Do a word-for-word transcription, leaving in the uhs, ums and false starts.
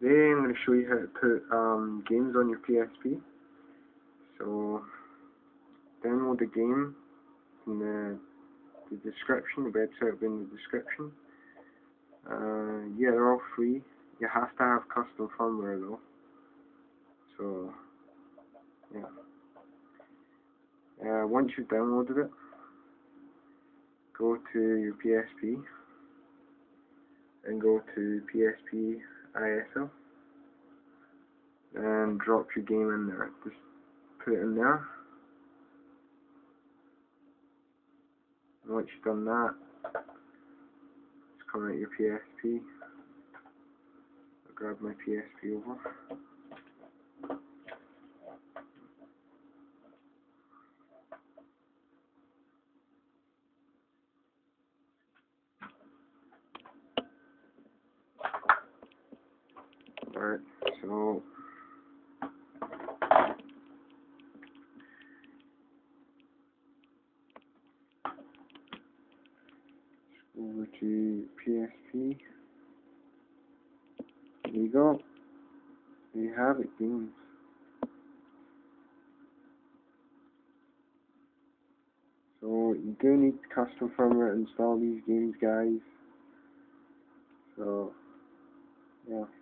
Then I'm going to show you how to put um, games on your P S P. So download the game in the, the description, the website will be in the description. Uh, yeah, they're all free. You have to have custom firmware though. So yeah. Uh, once you've downloaded it, go to your P S P and go to P S P I S O and drop your game in there. Just put it in there. And once you've done that, just come out your P S P. I'll grab my P S P over. Alright, so over to P S P. There you go. There you have it, games. So you do need custom firmware to install these games, guys. So yeah.